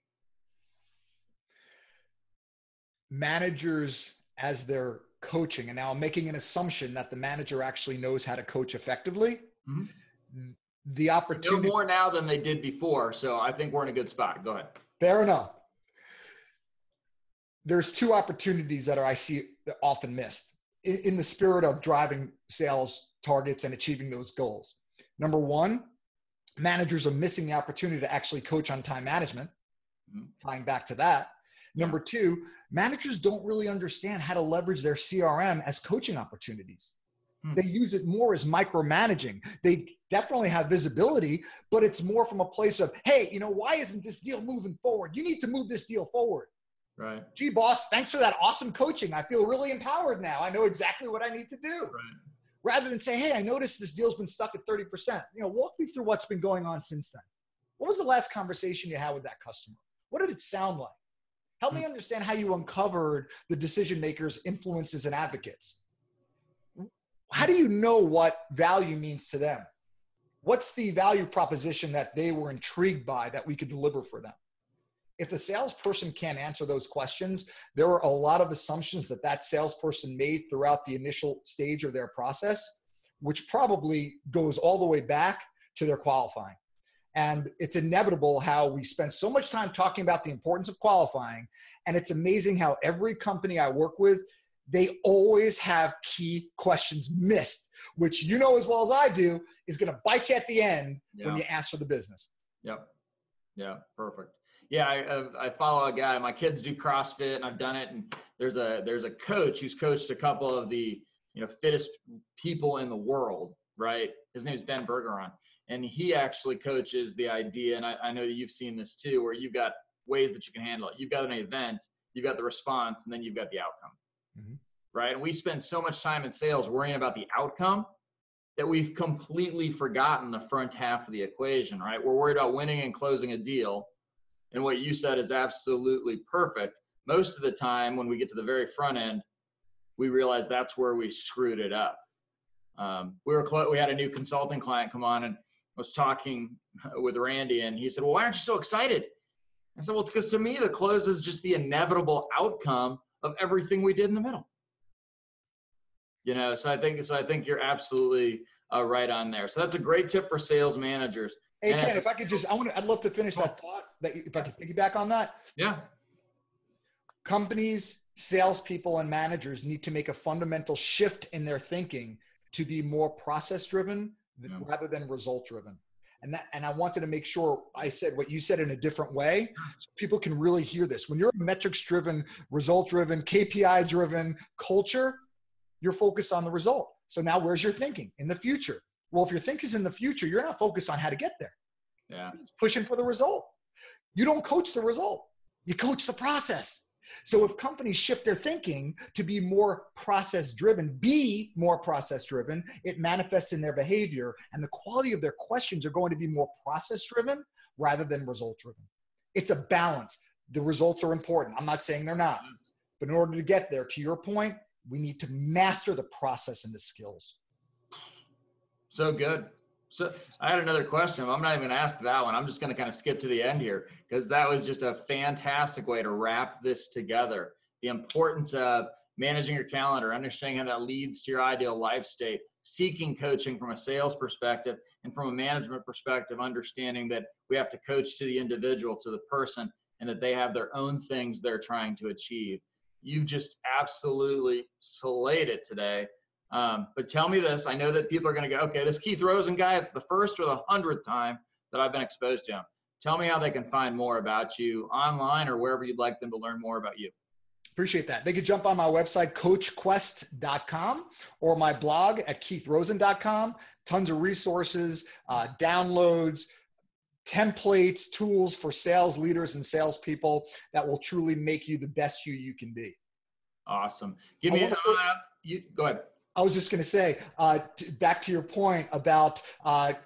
Managers, as they're coaching, and now I'm making an assumption that the manager actually knows how to coach effectively. Mm-hmm. The opportunity more now than they did before. So I think we're in a good spot. Go ahead. Fair enough. There's two opportunities that I see often missed in the spirit of driving sales targets and achieving those goals. Number one, managers are missing the opportunity to actually coach on time management, mm-hmm. tying back to that. Number two, managers don't really understand how to leverage their CRM as coaching opportunities. Hmm. They use it more as micromanaging. They definitely have visibility, but it's more from a place of, hey, why isn't this deal moving forward? You need to move this deal forward. Right. Gee, boss, thanks for that awesome coaching. I feel really empowered now. I know exactly what I need to do. Right. Rather than say, hey, I noticed this deal's been stuck at 30%. Walk me through what's been going on since then. What was the last conversation you had with that customer? What did it sound like? Help me understand how you uncovered the decision makers, influences, and advocates. How do you know what value means to them? What's the value proposition that they were intrigued by that we could deliver for them? If the salesperson can't answer those questions, there are a lot of assumptions that salesperson made throughout the initial stage of their process, which probably goes all the way back to their qualifying. And it's inevitable how we spend so much time talking about the importance of qualifying. And it's amazing how every company I work with, they always have key questions missed, which you know as well as I do is going to bite you at the end when you ask for the business. Yep. Yeah, perfect. Yeah, I follow a guy. My kids do CrossFit, and I've done it. And there's a coach who's coached a couple of the fittest people in the world, right? His name is Ben Bergeron, and he actually coaches the idea. And I know that you've seen this too, where you've got ways that you can handle it. You've got an event, you've got the response, and then you've got the outcome, right? And we spend so much time in sales worrying about the outcome that we've completely forgotten the front half of the equation, right? We're worried about winning and closing a deal. And what you said is absolutely perfect. Most of the time when we get to the very front end, we realize that's where we screwed it up. We had a new consulting client come on, and I was talking with Randy, and he said, well, why aren't you so excited? I said, well, it's because to me, the close is just the inevitable outcome of everything we did in the middle. You know, so I think you're absolutely right on there. So that's a great tip for sales managers. Hey, Ken, if I could just, I'd love to finish that thought. If I could piggyback on that. Yeah. Companies, salespeople, and managers need to make a fundamental shift in their thinking to be more process-driven rather than result-driven. And I wanted to make sure I said what you said in a different way so people can really hear this. When you're metrics-driven, result-driven, KPI-driven culture, you're focused on the result. So now where's your thinking in the future? Well, if your thinking's in the future, you're not focused on how to get there. Yeah. You're just pushing for the result. You don't coach the result. You coach the process. So if companies shift their thinking to be more process-driven, it manifests in their behavior, and the quality of their questions are going to be more process-driven rather than result-driven. It's a balance. The results are important. I'm not saying they're not. But in order to get there, to your point, we need to master the process and the skills. So good. So I had another question. I'm not even gonna ask that one. I'm just gonna kind of skip to the end here because that was just a fantastic way to wrap this together. The importance of managing your calendar, understanding how that leads to your ideal life state, seeking coaching from a sales perspective, and from a management perspective, understanding that we have to coach to the individual, to the person, and that they have their own things they're trying to achieve. You've just absolutely slayed it today. But tell me this, I know that people are going to go, okay, this Keith Rosen guy, it's the first or the 100th time that I've been exposed to him. Tell me how they can find more about you online or wherever you'd like them to learn more about you. Appreciate that. They could jump on my website, coachquest.com, or my blog at keithrosen.com. Tons of resources, downloads, templates, tools for sales leaders and salespeople that will truly make you the best you can be. Awesome. Give me you go ahead. I was just going to say, back to your point about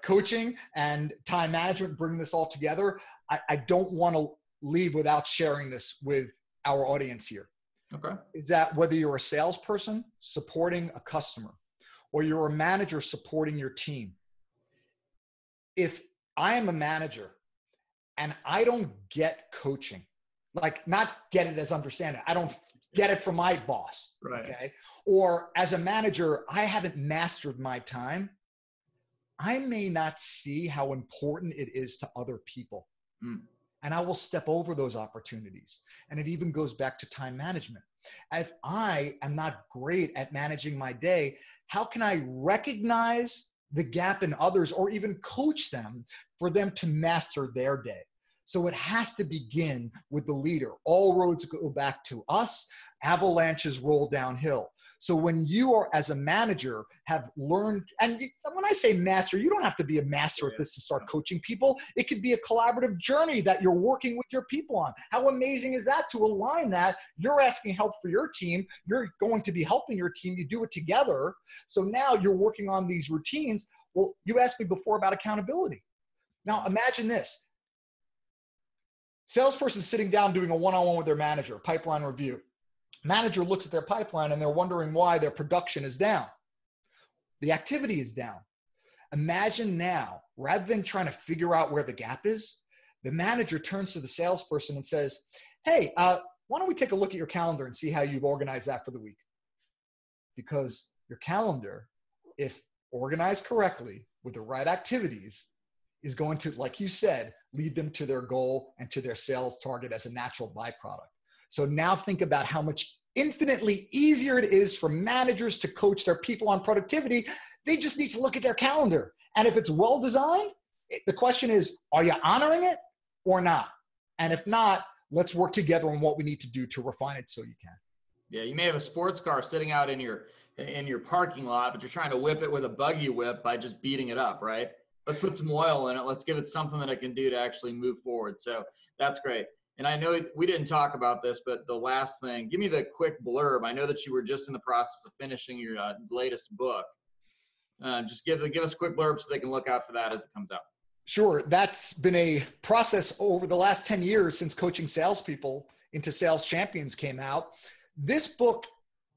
coaching and time management, bringing this all together. I don't want to leave without sharing this with our audience here. Okay. Is that whether you're a salesperson supporting a customer or you're a manager supporting your team, if I am a manager and I don't get coaching, like not get it as understanding. I don't get it from my boss, right? Okay? Or as a manager, I haven't mastered my time. I may not see how important it is to other people. And I will step over those opportunities. And it even goes back to time management. If I am not great at managing my day, how can I recognize the gap in others or even coach them for them to master their day? So it has to begin with the leader. All roads go back to us. Avalanches roll downhill. So when you are, as a manager, have learned, and when I say master, you don't have to be a master at this to start coaching people. It could be a collaborative journey that you're working with your people on. How amazing is that to align that? You're asking help for your team. You're going to be helping your team. You do it together. So now you're working on these routines. Well, you asked me before about accountability. Now imagine this. Salesperson sitting down doing a one-on-one with their manager, pipeline review. Manager looks at their pipeline and they're wondering why their production is down. The activity is down. Imagine now, rather than trying to figure out where the gap is, the manager turns to the salesperson and says, hey, why don't we take a look at your calendar and see how you've organized that for the week? Because your calendar, if organized correctly with the right activities, is going to, like you said, lead them to their goal and to their sales target as a natural byproduct. So now think about how much infinitely easier it is for managers to coach their people on productivity. They just need to look at their calendar. And if it's well designed, the question is, are you honoring it or not? And if not, let's work together on what we need to do to refine it so you can. Yeah, you may have a sports car sitting out in your parking lot, but you're trying to whip it with a buggy whip by just beating it up, right? Let's put some oil in it. Let's give it something that it can do to actually move forward. So that's great. And I know we didn't talk about this, but the last thing, give me the quick blurb. I know that you were just in the process of finishing your latest book. Just give us a quick blurb so they can look out for that as it comes out. Sure. That's been a process over the last 10 years since Coaching Salespeople into Sales Champions came out. This book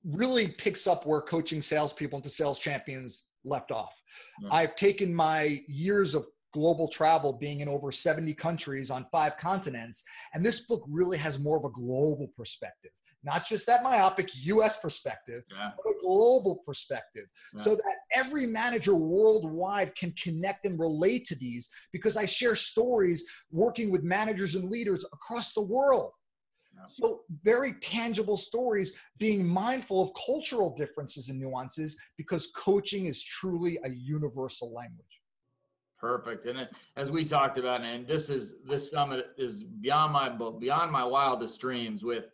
really picks up where Coaching Salespeople into Sales Champions left off. Mm-hmm. I've taken my years of global travel, being in over 70 countries on 5 continents, and this book really has more of a global perspective, not just that myopic US perspective, yeah, but a global perspective, yeah, so that every manager worldwide can connect and relate to these, because I share stories working with managers and leaders across the world. Yeah. So very tangible stories, being mindful of cultural differences and nuances, because coaching is truly a universal language. Perfect. And as we talked about, and this summit is beyond my wildest dreams. with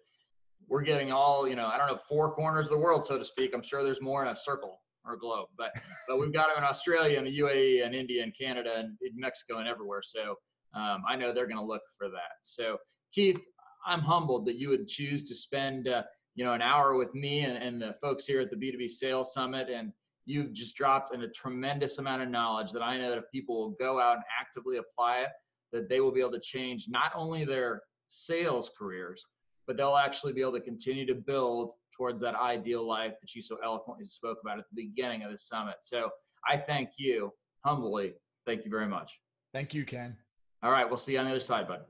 we're getting all, I don't know, 4 corners of the world, so to speak. I'm sure there's more in a circle or a globe, but we've got it in Australia and the UAE and India and Canada and Mexico and everywhere. So I know they're going to look for that. So Keith, I'm humbled that you would choose to spend, an hour with me and the folks here at the B2B Sales Summit. And you've just dropped in a tremendous amount of knowledge that I know that if people will go out and actively apply it, that they will be able to change not only their sales careers, but they'll actually be able to continue to build towards that ideal life that you so eloquently spoke about at the beginning of the summit. So I thank you humbly. Thank you very much. Thank you, Ken. All right. We'll see you on the other side, bud.